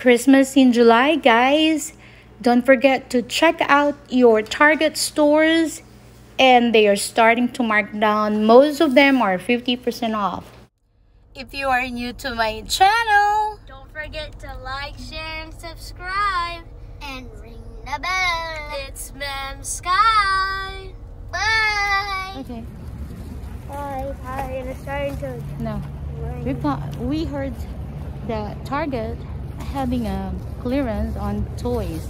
Christmas in July, guys. Don't forget to check out your Target stores, and they are starting to mark down. Most of them are 50% off. If you are new to my channel, don't forget to like, share, and subscribe, and ring the bell. It's Mem Sky. Bye. Okay. Bye. How are you gonna start until? No. We heard that Target having a clearance on toys.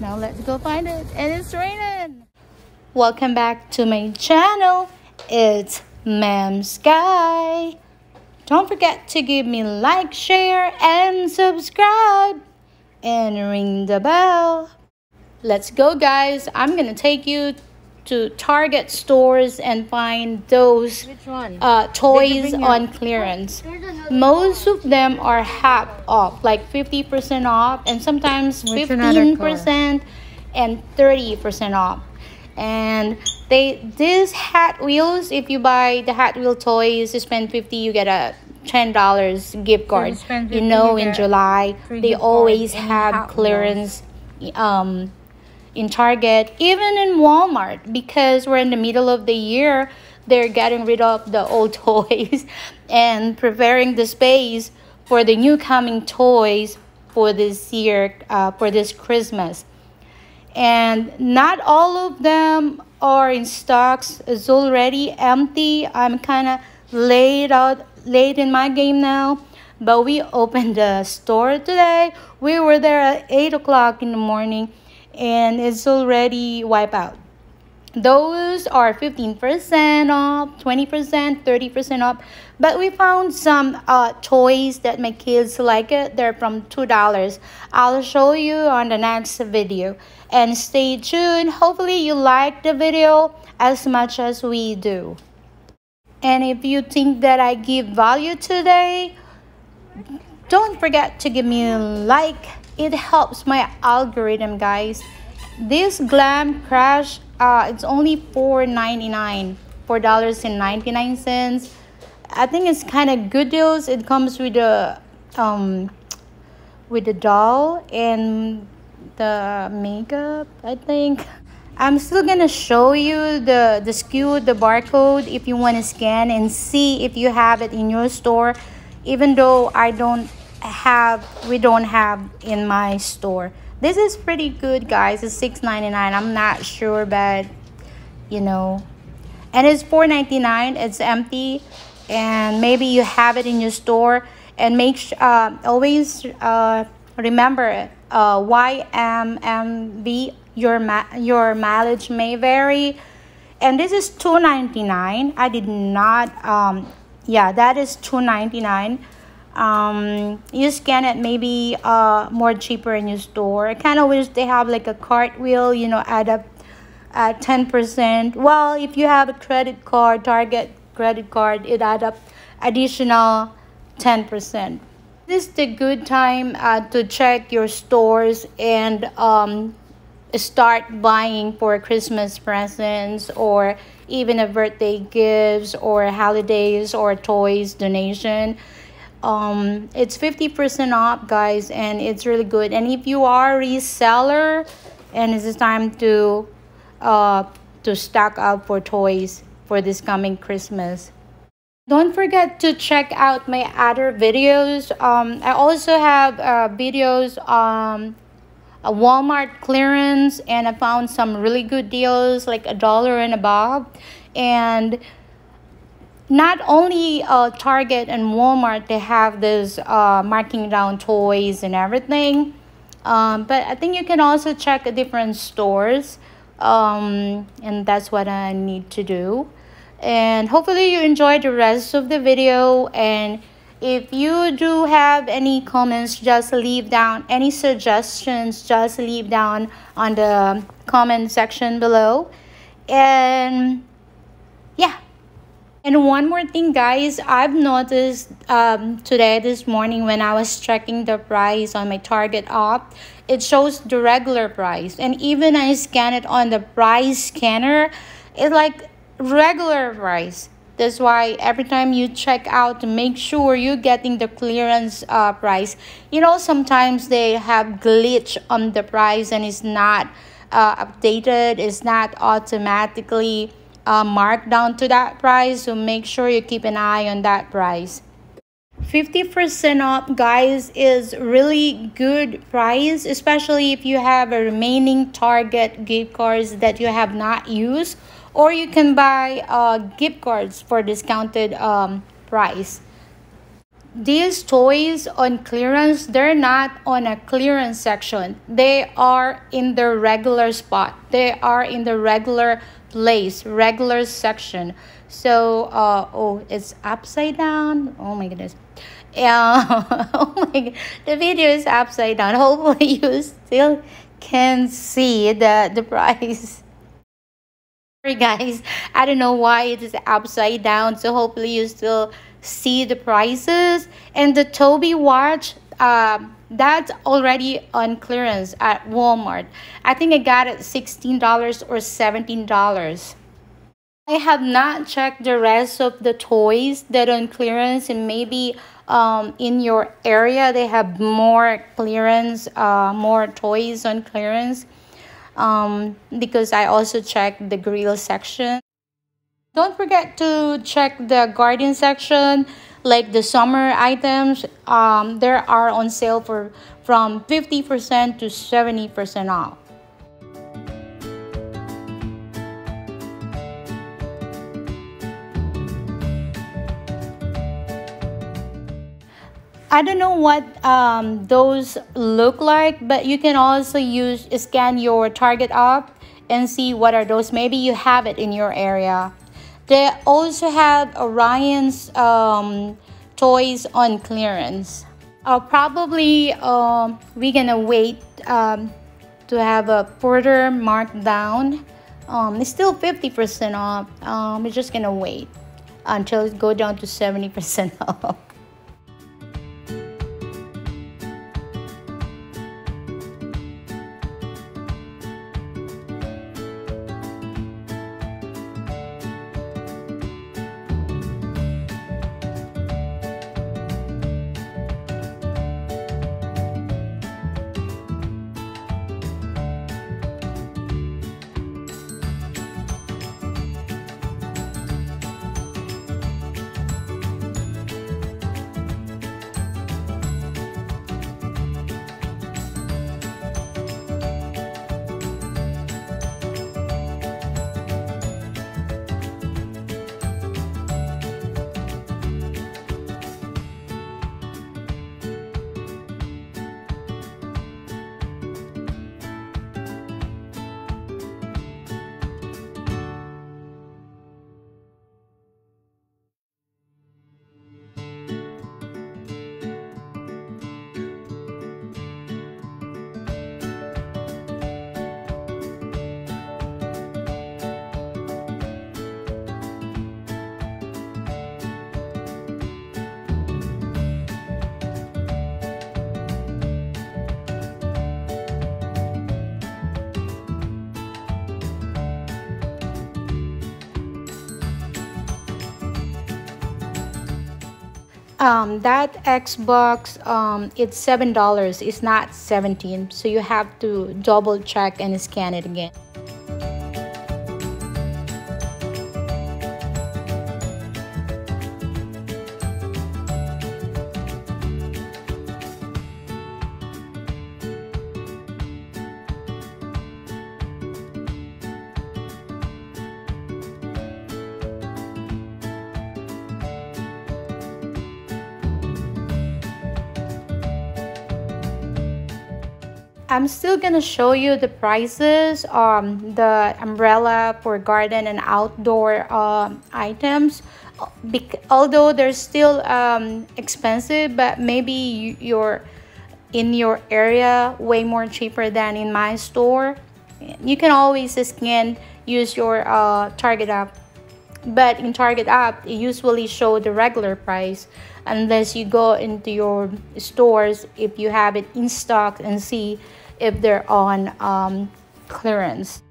Now let's go find it. And it's raining. Welcome back to my channel. It's Mem Sky. Don't forget to give me like, share, and subscribe, and ring the bell. Let's go, guys. I'm gonna take you to Target stores and find those toys on clearance. Most of them are half off, like 50% off, and sometimes 15% and 30% off. And these Hot Wheels, if you buy the Hot Wheel toys, you spend $50, you get a $10 gift card. You know, in July, they always have clearance in Target, even in Walmart, because we're in the middle of the year. They're getting rid of the old toys and preparing the space for the new coming toys for this year, for this Christmas. And not all of them are in stocks. It's already empty. I'm kind of late in my game now, but we opened the store today. We were there at 8 o'clock in the morning, and it's already wiped out. Those are 15% off, 20%, 30% off. But we found some toys that my kids like it. They're from $2. I'll show you on the next video. And stay tuned. Hopefully you like the video as much as we do. And if you think that I give value today, don't forget to give me a like. It helps my algorithm, guys. This Glam Crush, it's only $4.99, $4.99. I think it's kind of good deals. It comes with the doll and the makeup, I think. I'm still gonna show you the SKU, the barcode, if you want to scan and see if you have it in your store, even though we don't have in my store. This is pretty good, guys. It's $6.99. I'm not sure, but you know, and it's $4.99. It's empty, and maybe you have it in your store. And always remember YMMV. Your mileage may vary. And this is $2.99. I did not. Yeah, that is $2.99. You scan it, maybe more cheaper in your store. I kind of wish they have like a cartwheel, you know, add up at 10%. Well, if you have a credit card, Target credit card, it add up additional 10%. This is the good time to check your stores and start buying for Christmas presents, or even a birthday gifts, or holidays, or toys donation. It's 50% off, guys, and it's really good. And if you are a reseller, and it's time to stock up for toys for this coming Christmas. Don't forget to check out my other videos. I also have videos on a Walmart clearance, and I found some really good deals, like $1 and above. And not only Target and Walmart, they have this marking down toys and everything. But I think you can also check different stores. And that's what I need to do. And hopefully you enjoyed the rest of the video. And if you do have any comments, just leave down. Any suggestions, just leave down on the comment section below. And yeah. And one more thing, guys, I've noticed today, this morning, when I was checking the price on my Target app, it shows the regular price. And even I scan it on the price scanner, it's like regular price. That's why every time you check out, make sure you're getting the clearance price. You know, sometimes they have glitch on the price and it's not updated, it's not automatically marked down to that price. So make sure you keep an eye on that price. 50% off, guys, is really good price, especially if you have a remaining Target gift cards that you have not used, or you can buy gift cards for discounted price. These toys on clearance, they're not on a clearance section. They are in the regular spot. They are in the regular place, regular section. So oh, it's upside down. Oh my goodness. Oh my, the video is upside down. Hopefully you still can see the price. Sorry guys, I don't know why it is upside down, so hopefully you still see the prices. And the Tobi watch, that's already on clearance at Walmart. I think I got it $16 or $17. I have not checked the rest of the toys that are on clearance, and maybe in your area they have more clearance, more toys on clearance, because I also checked the grill section. Don't forget to check the garden section, like the summer items. There are on sale for from 50% to 70% off. I don't know what those look like, but you can also scan your Target app and see what are those. Maybe you have it in your area. They also have Orion's toys on clearance. Probably we're gonna wait to have a further markdown. It's still 50% off. We're just gonna wait until it go down to 70% off. That Xbox, it's $7, it's not $17, so you have to double check and scan it again. I'm still gonna show you the prices, the umbrella for garden and outdoor items, although they're still expensive, but maybe you're in your area way more cheaper than in my store. You can always scan, use your Target app, but in Target app it usually shows the regular price, unless you go into your stores if you have it in stock and see if they're on clearance.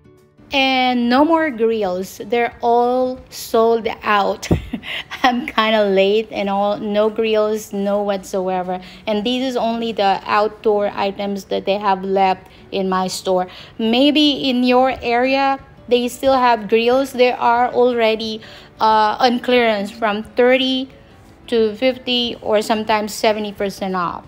And no more grills. They're all sold out. I'm kind of late and all. No grills, no whatsoever. And this is only the outdoor items that they have left in my store. Maybe in your area, they still have grills. They are already on clearance from 30 to 50 or sometimes 70% off.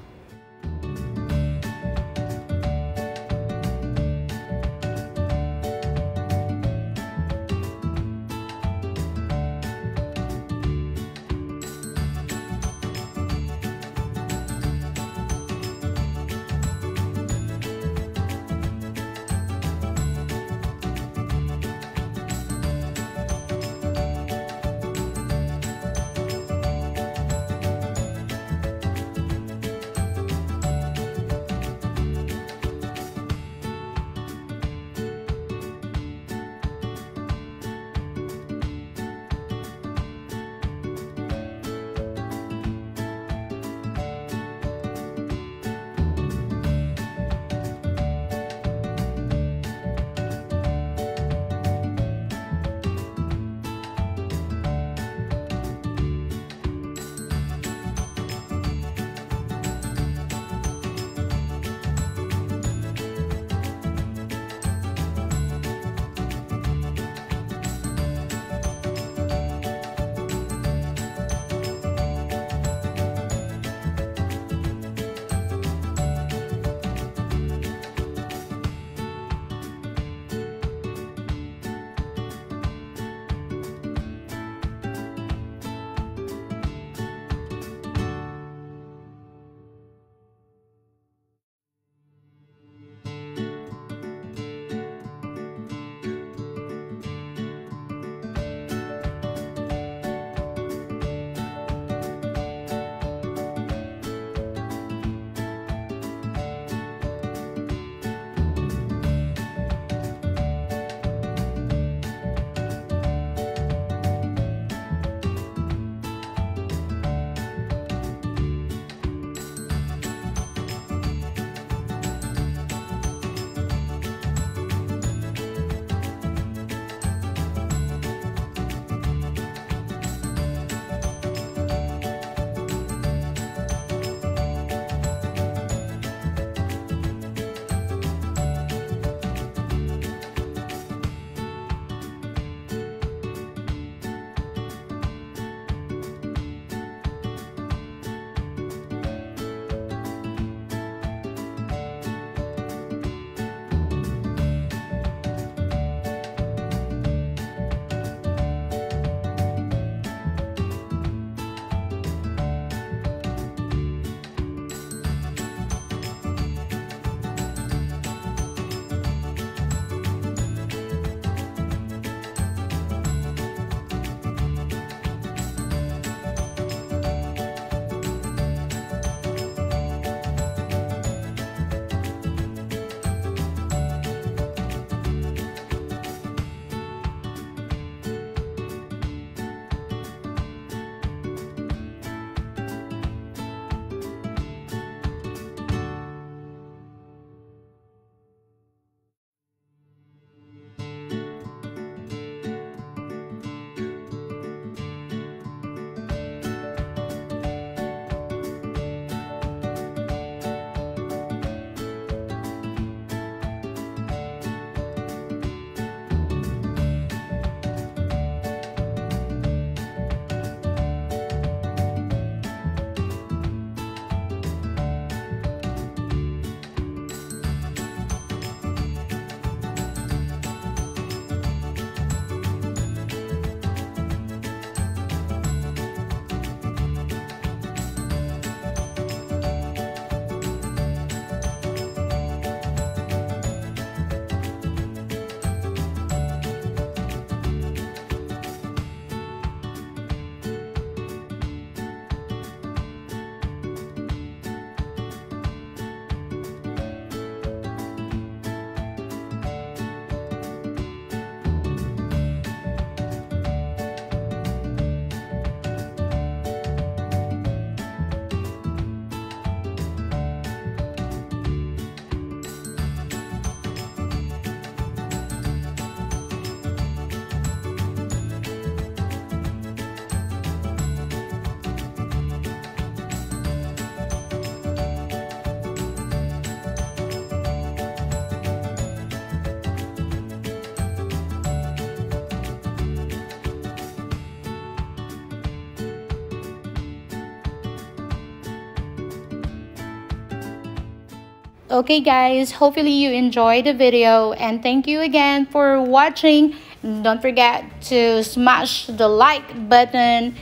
Okay guys, hopefully you enjoyed the video, and thank you again for watching. Don't forget to smash the like button,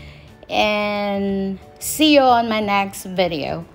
and see you on my next video.